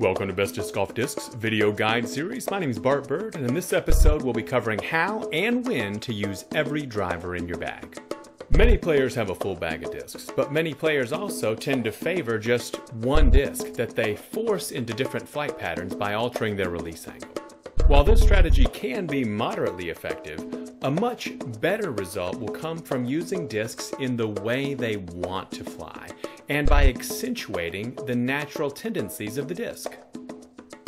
Welcome to Best Disc Golf Discs video guide series. My name is Bart Bird, and in this episode we'll be covering how and when to use every driver in your bag. Many players have a full bag of discs, but many players also tend to favor just one disc that they force into different flight patterns by altering their release angle. While this strategy can be moderately effective, a much better result will come from using discs in the way they want to fly, and by accentuating the natural tendencies of the disc.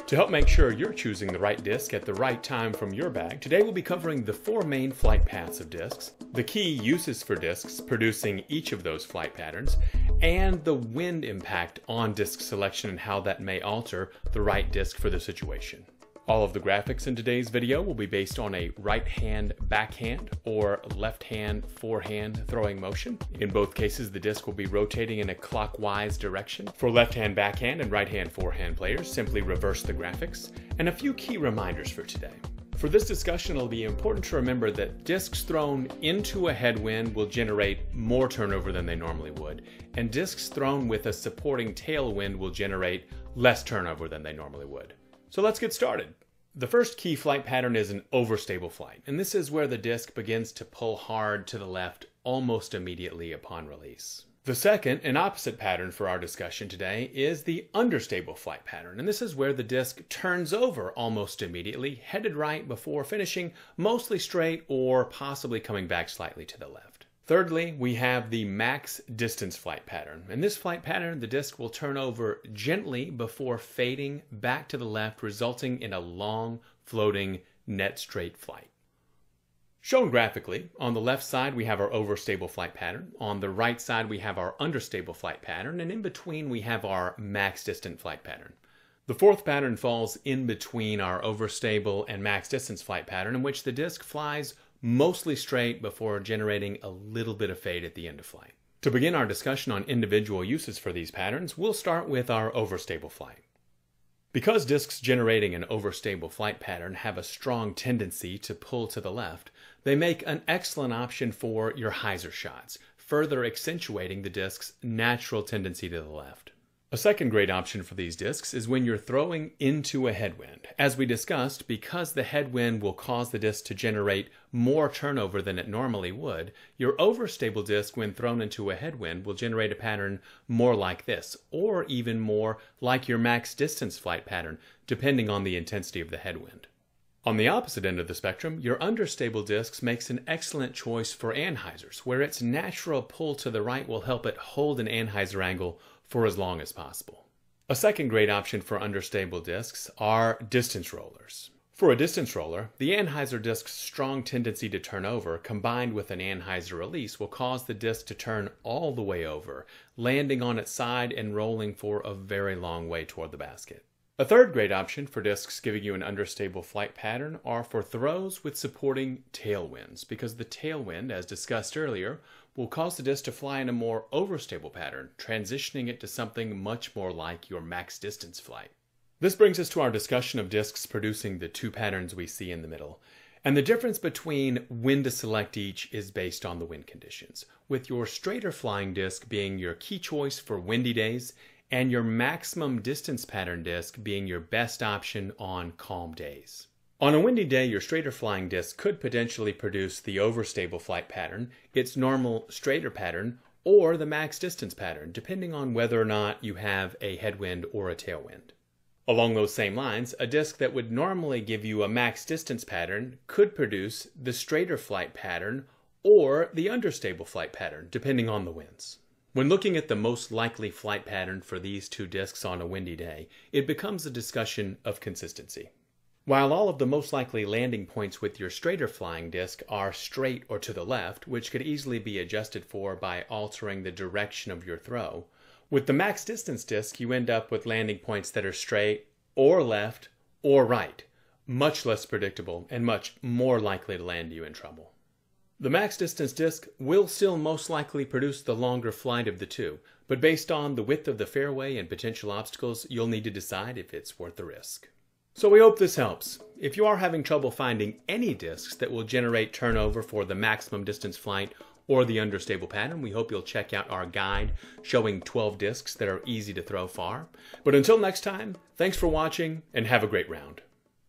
To help make sure you're choosing the right disc at the right time from your bag, today we'll be covering the four main flight paths of discs, the key uses for discs producing each of those flight patterns, and the wind impact on disc selection and how that may alter the right disc for the situation. All of the graphics in today's video will be based on a right hand backhand or left hand forehand throwing motion. In both cases, the disc will be rotating in a clockwise direction. For left hand backhand and right hand forehand players, simply reverse the graphics. And a few key reminders for today. For this discussion, it'll be important to remember that discs thrown into a headwind will generate more turnover than they normally would, and discs thrown with a supporting tailwind will generate less turnover than they normally would. So let's get started. The first key flight pattern is an overstable flight, and this is where the disc begins to pull hard to the left almost immediately upon release. The second and opposite pattern for our discussion today is the understable flight pattern, and this is where the disc turns over almost immediately, headed right before finishing mostly straight or possibly coming back slightly to the left. Thirdly, we have the max distance flight pattern. In this flight pattern, the disc will turn over gently before fading back to the left, resulting in a long, floating, net straight flight. Shown graphically, on the left side we have our overstable flight pattern, on the right side we have our understable flight pattern, and in between we have our max distance flight pattern. The fourth pattern falls in between our overstable and max distance flight pattern, in which the disc flies mostly straight before generating a little bit of fade at the end of flight. To begin our discussion on individual uses for these patterns, we'll start with our overstable flight. Because discs generating an overstable flight pattern have a strong tendency to pull to the left, they make an excellent option for your hyzer shots, further accentuating the disc's natural tendency to the left. A second great option for these discs is when you're throwing into a headwind. As we discussed, because the headwind will cause the disc to generate more turnover than it normally would, your overstable disc when thrown into a headwind will generate a pattern more like this, or even more like your max distance flight pattern, depending on the intensity of the headwind. On the opposite end of the spectrum, your understable discs makes an excellent choice for anhyzers, where its natural pull to the right will help it hold an anhyzer angle for as long as possible. A second great option for understable discs are distance rollers. For a distance roller, the anhyzer disc's strong tendency to turn over combined with an anhyzer release will cause the disc to turn all the way over, landing on its side and rolling for a very long way toward the basket. A third great option for discs giving you an understable flight pattern are for throws with supporting tailwinds, because the tailwind, as discussed earlier, will cause the disc to fly in a more overstable pattern, transitioning it to something much more like your max distance flight. This brings us to our discussion of discs producing the two patterns we see in the middle. And the difference between when to select each is based on the wind conditions, with your straighter flying disc being your key choice for windy days and your maximum distance pattern disc being your best option on calm days. On a windy day, your straighter flying disc could potentially produce the overstable flight pattern, its normal straighter pattern, or the max distance pattern, depending on whether or not you have a headwind or a tailwind. Along those same lines, a disc that would normally give you a max distance pattern could produce the straighter flight pattern or the understable flight pattern, depending on the winds. When looking at the most likely flight pattern for these two discs on a windy day, it becomes a discussion of consistency. While all of the most likely landing points with your straighter flying disc are straight or to the left, which could easily be adjusted for by altering the direction of your throw, with the max distance disc you end up with landing points that are straight or left or right, much less predictable and much more likely to land you in trouble. The max distance disc will still most likely produce the longer flight of the two, but based on the width of the fairway and potential obstacles, you'll need to decide if it's worth the risk. So we hope this helps. If you are having trouble finding any discs that will generate turnover for the maximum distance flight or the understable pattern, we hope you'll check out our guide showing 12 discs that are easy to throw far. But until next time, thanks for watching and have a great round.